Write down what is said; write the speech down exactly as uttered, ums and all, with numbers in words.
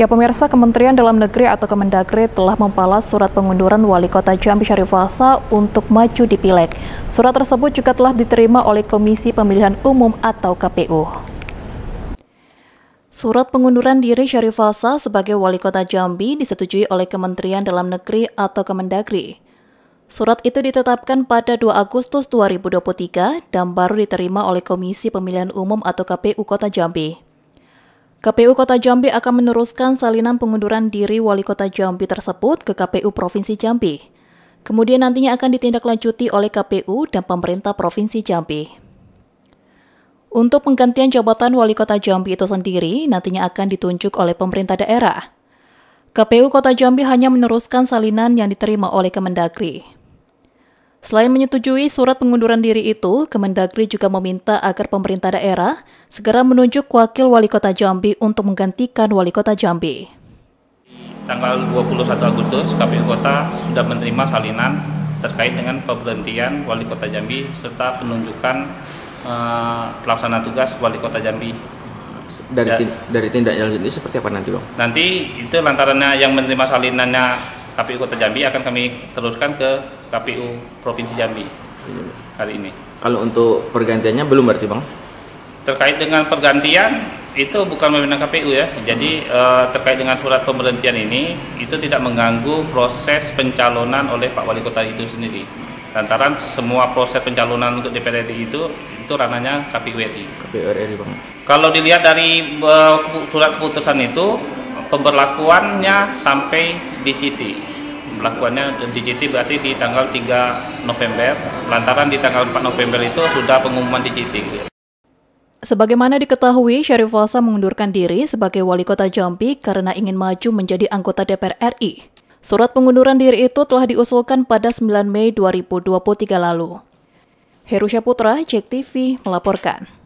Ya pemirsa, Kementerian Dalam Negeri atau Kemendagri telah membalas surat pengunduran Wali Kota Jambi Syarif Fasha untuk maju di Pileg. Surat tersebut juga telah diterima oleh Komisi Pemilihan Umum atau K P U. Surat pengunduran diri Syarif Fasha sebagai Wali Kota Jambi disetujui oleh Kementerian Dalam Negeri atau Kemendagri. Surat itu ditetapkan pada dua Agustus dua ribu dua puluh tiga dan baru diterima oleh Komisi Pemilihan Umum atau K P U Kota Jambi. K P U Kota Jambi akan meneruskan salinan pengunduran diri Wali Kota Jambi tersebut ke K P U Provinsi Jambi. Kemudian nantinya akan ditindaklanjuti oleh K P U dan pemerintah Provinsi Jambi. Untuk penggantian jabatan Wali Kota Jambi itu sendiri nantinya akan ditunjuk oleh pemerintah daerah. K P U Kota Jambi hanya meneruskan salinan yang diterima oleh Kemendagri. Selain menyetujui surat pengunduran diri itu, Kemendagri juga meminta agar pemerintah daerah segera menunjuk wakil wali kota Jambi untuk menggantikan wali kota Jambi. Tanggal dua puluh satu Agustus, K P U Kota sudah menerima salinan terkait dengan pemberhentian wali kota Jambi serta penunjukan uh, pelaksana tugas wali kota Jambi. Dari, Dan, tind dari tindak lanjut ini seperti apa nanti, Bang? Nanti itu lantaran yang menerima salinannya K P U Kota Jambi akan kami teruskan ke K P U Provinsi Jambi kali ini. Kalau untuk pergantiannya belum berarti, Bang? Terkait dengan pergantian itu bukan mewenang K P U ya. Jadi hmm. eh, terkait dengan surat pemberhentian ini itu tidak mengganggu proses pencalonan oleh Pak Wali Kota itu sendiri. Lantaran semua proses pencalonan untuk D P R D itu itu ranahnya K P U R I. K P U R I, Bang. Kalau dilihat dari eh, surat keputusan itu pemberlakuannya sampai D G T. Pelakuannya D G T berarti di tanggal tiga November, lantaran di tanggal empat November itu sudah pengumuman D G T. Sebagaimana diketahui, Syarif Fasha mengundurkan diri sebagai wali kota Jambi karena ingin maju menjadi anggota D P R R I. Surat pengunduran diri itu telah diusulkan pada sembilan Mei dua ribu dua puluh tiga lalu. Heru Syaputra, J E K T V, melaporkan.